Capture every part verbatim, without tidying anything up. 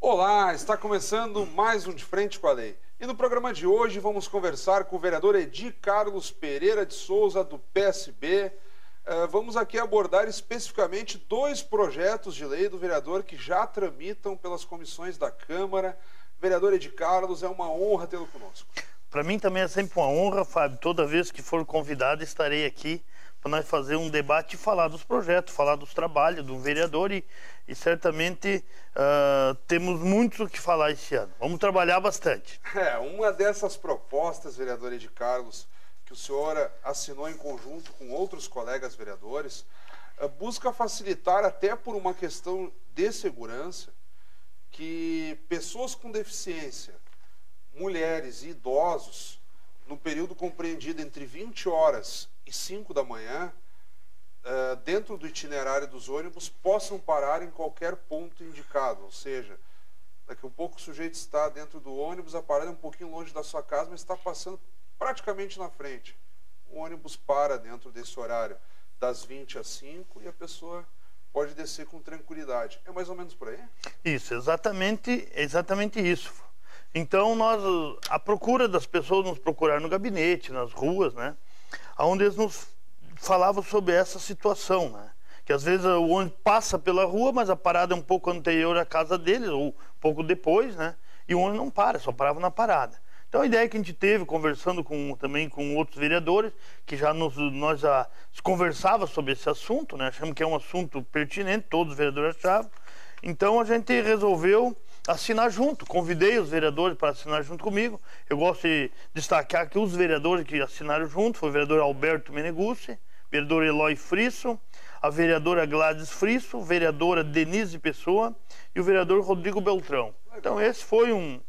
Olá, está começando mais um De Frente com a Lei. E no programa de hoje vamos conversar com o vereador Edi Carlos Pereira de Souza, do P S B. Uh, vamos aqui abordar especificamente dois projetos de lei do vereador que já tramitam pelas comissões da Câmara. Vereador Edi Carlos, é uma honra tê-lo conosco. Para mim também é sempre uma honra, Fábio. Toda vez que for convidado estarei aqui para nós fazer um debate e falar dos projetos, falar dos trabalhos do vereador e, e certamente uh, temos muito o que falar esse ano. Vamos trabalhar bastante. É, uma dessas propostas, vereador Edi Carlos, que o senhor assinou em conjunto com outros colegas vereadores, uh, busca facilitar, até por uma questão de segurança, que pessoas com deficiência, mulheres e idosos, no período compreendido entre vinte horas e cinco da manhã, uh, dentro do itinerário dos ônibus, possam parar em qualquer ponto indicado. Ou seja, daqui a pouco o sujeito está dentro do ônibus, a parada é um pouquinho longe da sua casa, mas está passando praticamente na frente. O ônibus para dentro desse horário das vinte às cinco e a pessoa pode descer com tranquilidade. É mais ou menos por aí? Isso, exatamente, exatamente isso. Então, nós, a procura das pessoas nos procurar no gabinete, nas ruas, né? Onde eles nos falavam sobre essa situação, né? Que às vezes o ônibus passa pela rua, mas a parada é um pouco anterior à casa deles, ou um pouco depois, né? E o ônibus não para, só parava na parada. Então a ideia que a gente teve, conversando com, também com outros vereadores, que já nos, nós já conversava sobre esse assunto, né? Achamos que é um assunto pertinente, todos os vereadores achavam. Então a gente resolveu assinar junto, convidei os vereadores para assinar junto comigo. Eu gosto de destacar que os vereadores que assinaram junto foi o vereador Alberto Menegucci, vereador Eloy Frisso, a vereadora Gladys Frisso, vereadora Denise Pessoa e o vereador Rodrigo Beltrão. Então esse foi um...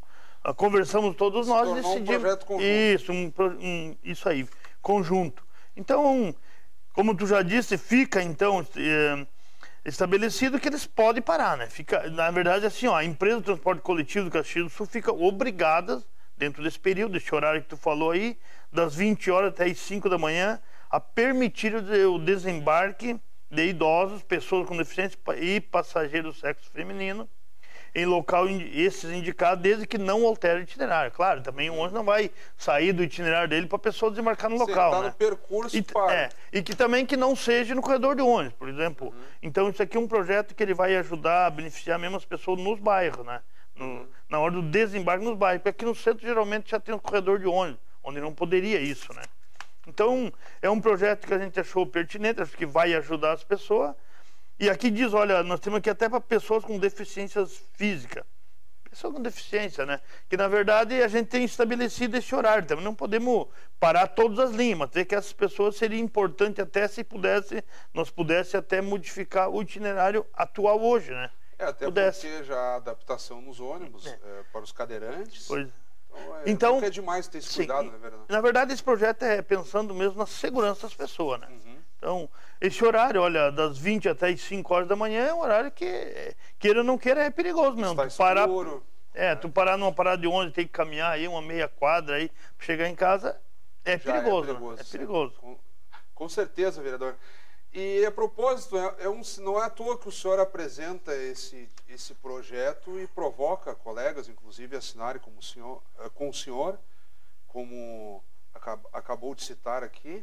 Conversamos todos nós e decidimos... Um projeto conjunto. Isso, um, um, isso aí, conjunto. Então, como tu já disse, fica então... É, estabelecido que eles podem parar, né? Fica, na verdade, assim, ó, a empresa do transporte coletivo do Caxias do Sul fica obrigada, dentro desse período, desse horário que tu falou aí, das vinte horas até as cinco da manhã, a permitir o desembarque de idosos, pessoas com deficiência e passageiros do sexo feminino em local esses indicados, desde que não altere o itinerário. Claro, também o ônibus não vai sair do itinerário dele para a pessoa desembarcar no local, né? Sentar no percurso e para. É, e que também que não seja no corredor de ônibus, por exemplo. Uhum. Então isso aqui é um projeto que ele vai ajudar a beneficiar mesmo as pessoas nos bairros, né? No, uhum. Na hora do desembarque nos bairros, porque aqui no centro geralmente já tem um corredor de ônibus, onde não poderia isso, né? Então é um projeto que a gente achou pertinente, acho que vai ajudar as pessoas. E aqui diz, olha, nós temos aqui até para pessoas com deficiências físicas. Pessoas com deficiência, né? Que, na verdade, a gente tem estabelecido esse horário. Também não podemos parar todas as linhas, mas ter que essas pessoas seria importante até se pudesse, nós pudesse até modificar o itinerário atual hoje, né? É, até pudesse. Porque já a adaptação nos ônibus é. É, para os cadeirantes. Pois é. Então, então é demais ter esse cuidado, sim, na verdade. Na verdade, esse projeto é pensando mesmo na segurança das pessoas, né? Uhum. Então, esse horário, olha, das vinte até as cinco horas da manhã é um horário que, queira ou não queira, é perigoso mesmo. Está escuro. É, né? Tu parar numa parada de ônibus, tem que caminhar aí uma meia quadra aí, pra chegar em casa, é já perigoso. É perigoso. Né? É perigoso. Com, com certeza, vereador. E a propósito, é um, não é à toa que o senhor apresenta esse, esse projeto e provoca colegas, inclusive, a assinarem como o senhor, com o senhor, como acabou de citar aqui.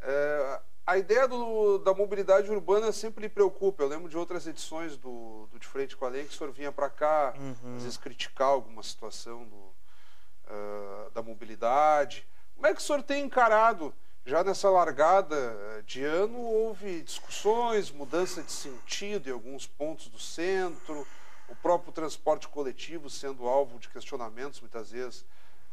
É, a ideia do, da mobilidade urbana sempre lhe preocupa. Eu lembro de outras edições do, do De Frente com a Lei que o senhor vinha para cá, uhum. às vezes criticar alguma situação do, uh, da mobilidade. Como é que o senhor tem encarado? Já nessa largada de ano, houve discussões, mudança de sentido em alguns pontos do centro, o próprio transporte coletivo sendo alvo de questionamentos, muitas vezes,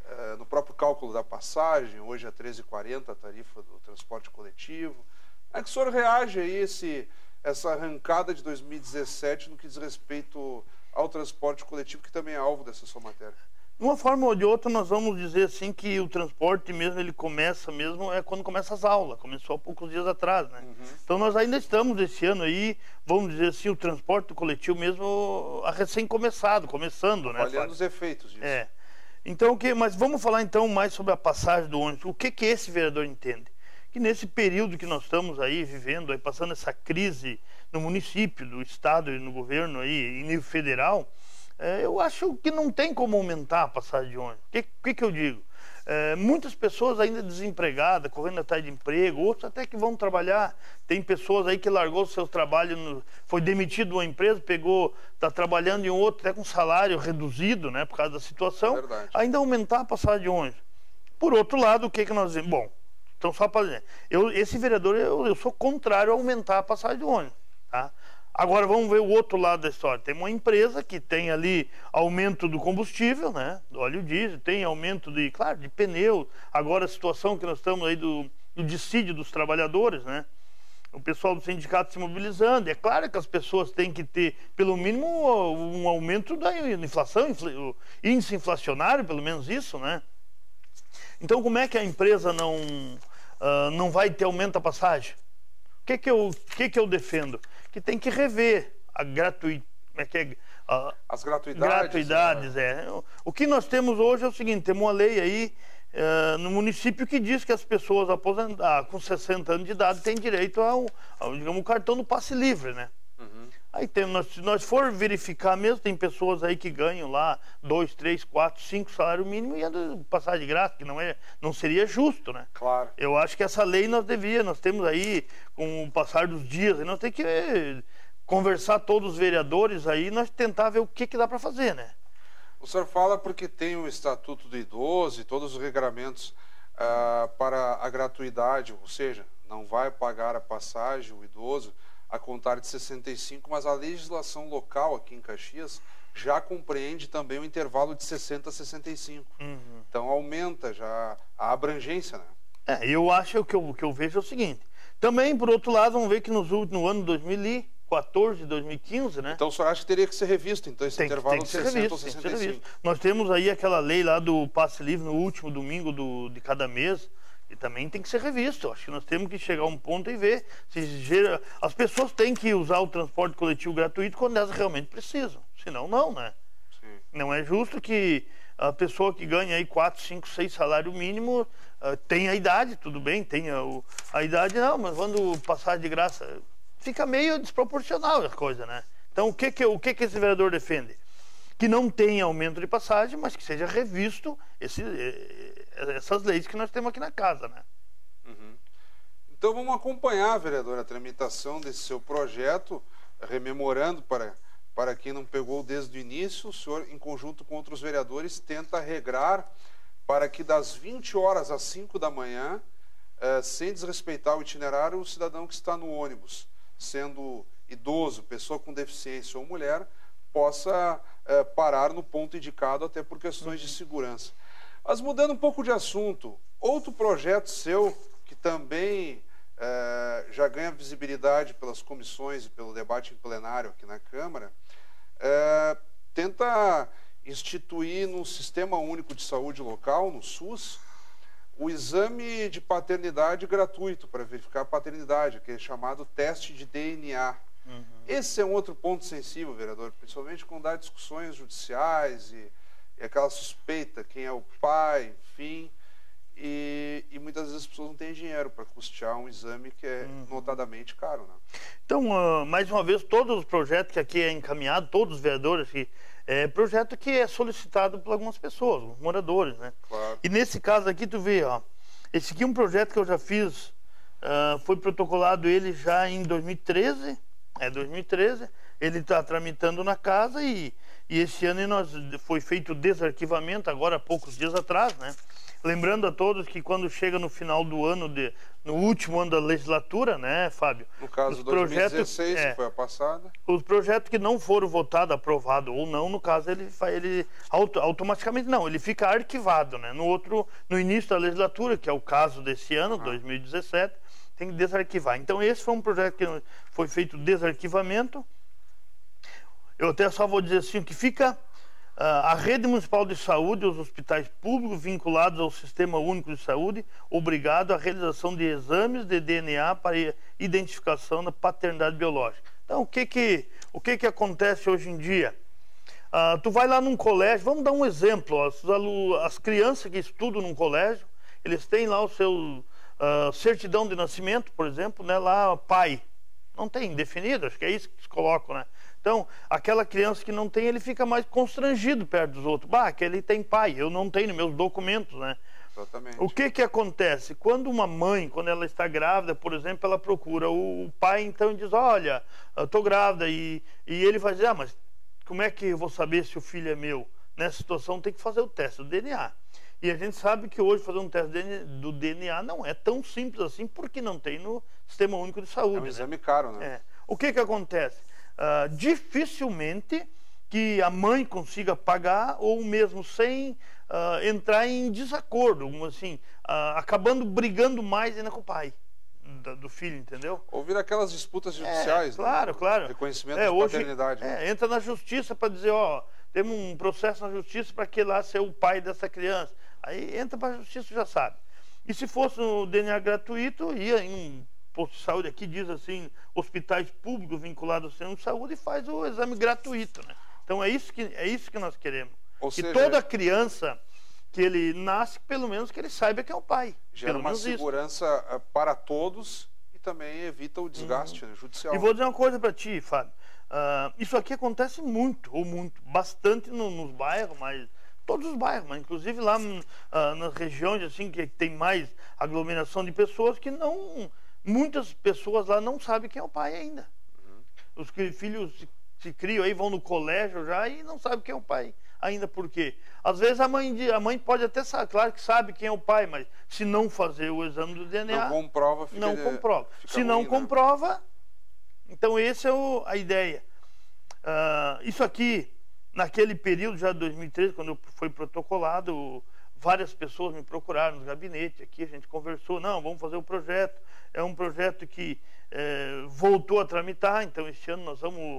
eh, no próprio cálculo da passagem, hoje é treze reais e quarenta centavos a tarifa do transporte coletivo. Como é que o senhor reage a esse, essa arrancada de dois mil e dezessete no que diz respeito ao transporte coletivo, que também é alvo dessa sua matéria? De uma forma ou de outra, nós vamos dizer assim que o transporte mesmo, ele começa mesmo, é quando começa as aulas, começou há poucos dias atrás, né? Uhum. Então nós ainda estamos esse ano aí, vamos dizer assim, o transporte coletivo mesmo recém-começado, começando, né? Olhando os efeitos disso. É. Então, que, mas vamos falar então mais sobre a passagem do ônibus. O que que esse vereador entende? Que nesse período que nós estamos aí vivendo, aí, passando essa crise no município, do estado e no governo aí, em nível federal, é, eu acho que não tem como aumentar a passagem de ônibus. O que, que que eu digo? É, muitas pessoas ainda desempregadas, correndo atrás de emprego, outros até que vão trabalhar. Tem pessoas aí que largou o seu trabalho, no, foi demitido de uma empresa, pegou, está trabalhando em outro, até com salário reduzido, né, por causa da situação. Verdade. Ainda aumentar a passagem de ônibus. Por outro lado, o que que nós dizemos? Bom, então só para dizer, eu, esse vereador, eu, eu sou contrário a aumentar a passagem de ônibus, tá? Agora vamos ver o outro lado da história. Tem uma empresa que tem ali aumento do combustível, né? Do óleo diesel, tem aumento de, claro, de pneu. Agora a situação que nós estamos aí do, do dissídio dos trabalhadores, né? O pessoal do sindicato se mobilizando. É claro que as pessoas têm que ter, pelo mínimo, um aumento da inflação, o índice inflacionário, pelo menos isso, né? Então como é que a empresa não, uh, não vai ter aumento da passagem? O que que eu, que que eu defendo? Que tem que rever a gratuit... é que é, a... as gratuidades. gratuidades né? é. O que nós temos hoje é o seguinte, temos uma lei aí uh, no município que diz que as pessoas aposent... ah, com sessenta anos de idade têm direito ao, ao digamos, cartão do passe livre, né? Uhum. Aí tem, nós, se nós for verificar mesmo, tem pessoas aí que ganham lá dois, três, quatro, cinco salário mínimo e andam passagem de graça, que não, é, não seria justo, né? Claro. Eu acho que essa lei nós devia, nós temos aí, com o passar dos dias, nós temos que eh, conversar todos os vereadores aí, nós tentar ver o que, que dá para fazer, né? O senhor fala porque tem o Estatuto do Idoso e todos os regramentos ah, para a gratuidade, ou seja, não vai pagar a passagem o idoso a contar de sessenta e cinco, mas a legislação local aqui em Caxias já compreende também o intervalo de sessenta a sessenta e cinco. Uhum. Então aumenta já a abrangência, né? É, eu acho que o que eu vejo é o seguinte. Também, por outro lado, vamos ver que nos últimos, no ano dois mil e quatorze, dois mil e quinze, né? Então o senhor acha que teria que ser revisto, então, esse tem, intervalo tem de sessenta a sessenta e cinco? Nós temos aí aquela lei lá do passe livre no último domingo do, de cada mês, e também tem que ser revisto. Acho que nós temos que chegar a um ponto e ver se gera... As pessoas têm que usar o transporte coletivo gratuito quando elas realmente precisam. Senão, não, né? Sim. Não é justo que a pessoa que ganha aí quatro, cinco, seis salário mínimo uh, tenha a idade, tudo bem, tenha o... a idade, não, mas quando passar de graça, fica meio desproporcional a coisa, né? Então, o que que, o que que esse vereador defende? Que não tenha aumento de passagem, mas que seja revisto esse, essas leis que nós temos aqui na casa, né? Uhum. Então vamos acompanhar, vereador, a tramitação desse seu projeto, rememorando para, para quem não pegou desde o início, o senhor, em conjunto com outros vereadores, tenta regrar para que das vinte horas às cinco da manhã, eh, sem desrespeitar o itinerário, o cidadão que está no ônibus, sendo idoso, pessoa com deficiência ou mulher, possa eh, parar no ponto indicado até por questões uhum. de segurança. Mas mudando um pouco de assunto, outro projeto seu que também eh, já ganha visibilidade pelas comissões e pelo debate em plenário aqui na Câmara, eh, tenta instituir no Sistema Único de Saúde Local, no SUS, o exame de paternidade gratuito para verificar a paternidade, que é chamado teste de D N A. Uhum. Esse é um outro ponto sensível, vereador, principalmente quando há discussões judiciais e, e aquela suspeita, quem é o pai, enfim, e, e muitas vezes as pessoas não têm dinheiro para custear um exame que é uhum. notadamente caro, né? Então, uh, mais uma vez, todos os projetos que aqui é encaminhado, todos os vereadores que é projeto que é solicitado por algumas pessoas, alguns moradores, né? Claro. E nesse caso aqui, tu vê, ó, esse aqui é um projeto que eu já fiz, uh, foi protocolado ele já em dois mil e treze, É dois mil e treze, ele está tramitando na casa e, e esse ano nós, foi feito o desarquivamento, agora há poucos dias atrás, né? Lembrando a todos que quando chega no final do ano, de, no último ano da legislatura, né, Fábio? No caso de dois mil e dezesseis, é, que foi a passada. Os projetos que não foram votados, aprovados ou não, no caso, ele, ele automaticamente não, ele fica arquivado, né? No, outro, no início da legislatura, que é o caso desse ano, ah. dois mil e dezessete, tem que desarquivar. Então esse foi um projeto que foi feito desarquivamento. Eu até só vou dizer assim, que fica A rede municipal de saúde e os hospitais públicos vinculados ao Sistema Único de Saúde, obrigado à realização de exames de D N A para identificação da paternidade biológica. Então, o que que, o que, que acontece hoje em dia? Ah, tu vai lá num colégio, vamos dar um exemplo, ó, as, as crianças que estudam num colégio, eles têm lá o seu ah, certidão de nascimento, por exemplo, né, lá pai. Não tem definido, acho que é isso que eles colocam, né? Então, aquela criança que não tem, ele fica mais constrangido perto dos outros. Bah, aquele tem pai, eu não tenho meus documentos, né? Exatamente. O que que acontece? Quando uma mãe, quando ela está grávida, por exemplo, ela procura o pai, então, e diz, olha, eu tô grávida. E, e ele vai dizer, ah, mas como é que eu vou saber se o filho é meu? Nessa situação, tem que fazer o teste do D N A. E a gente sabe que hoje fazer um teste do D N A não é tão simples assim, porque não tem no Sistema Único de Saúde. É um exame caro, né? É. O que que acontece? Uh, dificilmente que a mãe consiga pagar, ou mesmo sem uh, entrar em desacordo, assim, uh, acabando brigando mais ainda com o pai da, do filho, entendeu? Ou vir aquelas disputas judiciais, é, claro, né? Claro. Reconhecimento é, de paternidade. Hoje, né? É, entra na justiça para dizer, ó, temos um processo na justiça para que lá seja o pai dessa criança. Aí entra para a justiça, já sabe. E se fosse o D N A gratuito, ia em um posto de saúde, aqui diz assim, hospitais públicos vinculados ao centro de saúde, e faz o exame gratuito, né? Então é isso que, é isso que nós queremos. Ou que seja, toda criança que ele nasce, pelo menos que ele saiba que é o pai. Gera uma segurança isso. para todos e também evita o desgaste uhum. judicial. E vou dizer uma coisa para ti, Fábio. Uh, isso aqui acontece muito, ou muito, bastante no, nos bairros, mas todos os bairros, mas inclusive lá uh, nas regiões assim, que tem mais aglomeração de pessoas que não... Muitas pessoas lá não sabem quem é o pai ainda. Uhum. Os filhos se, se criam aí, vão no colégio já e não sabem quem é o pai ainda. Por quê? Às vezes a mãe, a mãe pode até saber, claro que sabe quem é o pai, mas se não fazer o exame do D N A... Não comprova. Fica, não comprova. Fica se ruim, não né? comprova, então essa é o, a ideia. Uh, isso aqui, naquele período já de dois mil e treze, quando foi protocolado... Várias pessoas me procuraram nos gabinetes aqui, a gente conversou, não, vamos fazer o projeto. É um projeto que é, voltou a tramitar, então este ano nós vamos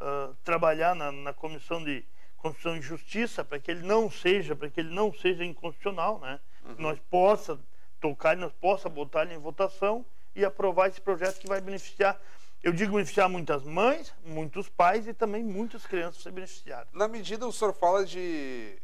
uh, trabalhar na, na Comissão de Constituição e Justiça para que ele não seja, para que ele não seja inconstitucional, né? Uhum. Nós possa tocar, nós possa botar ele em votação e aprovar esse projeto que vai beneficiar... Eu digo beneficiar muitas mães, muitos pais e também muitas crianças a ser beneficiadas. Na medida, o senhor fala de...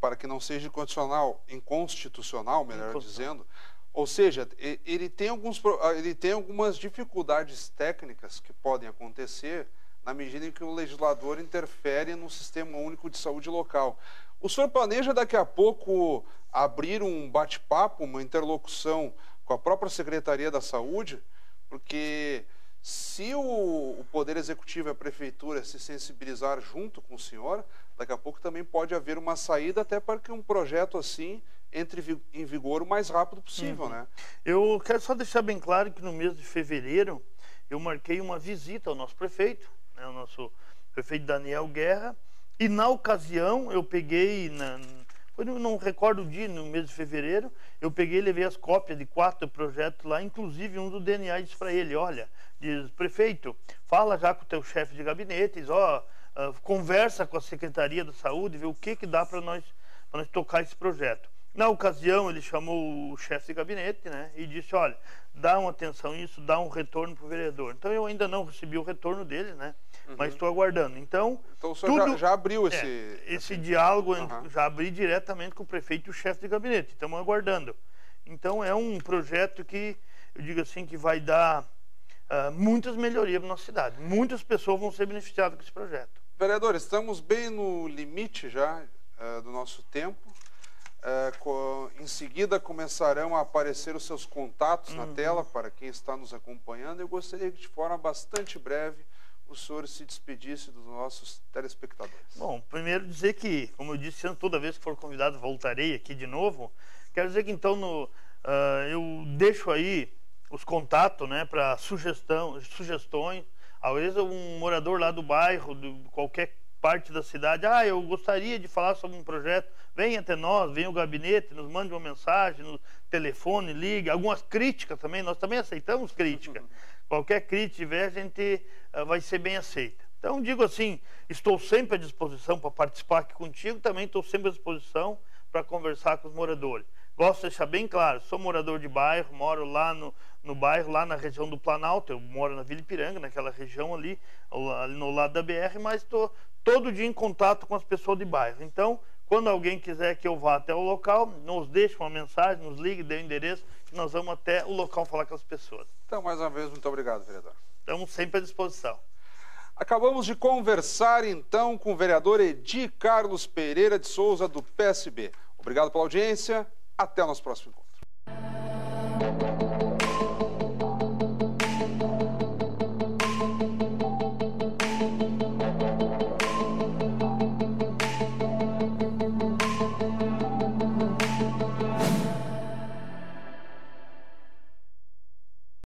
para que não seja inconstitucional, inconstitucional, melhor inconstitucional. dizendo, ou seja, ele tem, alguns, ele tem algumas dificuldades técnicas que podem acontecer na medida em que o legislador interfere no Sistema Único de Saúde local. O senhor planeja daqui a pouco abrir um bate-papo, uma interlocução com a própria Secretaria da Saúde, porque se o, o Poder Executivo e a Prefeitura se sensibilizar junto com o senhor... Daqui a pouco também pode haver uma saída até para que um projeto assim entre em vigor o mais rápido possível, uhum. né? Eu quero só deixar bem claro que no mês de fevereiro eu marquei uma visita ao nosso prefeito, né, ao nosso prefeito Daniel Guerra, e na ocasião eu peguei, na, eu não recordo o dia, no mês de fevereiro, eu peguei e levei as cópias de quatro projetos lá, inclusive um do D N A, e disse para ele, olha, diz, prefeito, fala já com o teu chefe de gabinete, diz, ó... Uh, conversa com a Secretaria da Saúde, ver o que que dá para nós, para nós tocar esse projeto. Na ocasião, ele chamou o chefe de gabinete, né, e disse, olha, dá uma atenção nisso, dá um retorno para o vereador. Então, eu ainda não recebi o retorno dele, né, uhum. mas estou aguardando. Então, então o senhor tudo, já, já abriu esse... É, esse diálogo, uhum. já abri diretamente com o prefeito e o chefe de gabinete, estamos aguardando. Então, é um projeto que, eu digo assim, que vai dar uh, muitas melhorias na nossa cidade. Muitas pessoas vão ser beneficiadas com esse projeto. Vereador, estamos bem no limite já uh, do nosso tempo. Uh, co em seguida começarão a aparecer os seus contatos uhum. na tela para quem está nos acompanhando. Eu gostaria que de forma bastante breve o senhor se despedisse dos nossos telespectadores. Bom, primeiro dizer que, como eu disse, toda vez que for convidado voltarei aqui de novo. Quero dizer que então no, uh, eu deixo aí os contatos, né, para sugestão, sugestões. Às vezes um morador lá do bairro, de qualquer parte da cidade, ah, eu gostaria de falar sobre um projeto, venha até nós, venha ao gabinete, nos mande uma mensagem, no telefone, ligue, algumas críticas também, nós também aceitamos crítica. Qualquer crítica tiver, a gente uh, vai ser bem aceita. Então, digo assim, estou sempre à disposição para participar aqui contigo, também estou sempre à disposição para conversar com os moradores. Gosto de deixar bem claro, sou morador de bairro, moro lá no, no bairro, lá na região do Planalto, eu moro na Vila Ipiranga, naquela região ali, ali no lado da B R, mas estou todo dia em contato com as pessoas de bairro. Então, quando alguém quiser que eu vá até o local, nos deixe uma mensagem, nos ligue, dê o endereço, que nós vamos até o local falar com as pessoas. Então, mais uma vez, muito obrigado, vereador. Estamos sempre à disposição. Acabamos de conversar, então, com o vereador Edi Carlos Pereira de Souza, do P S B. Obrigado pela audiência, até o nosso próximo encontro.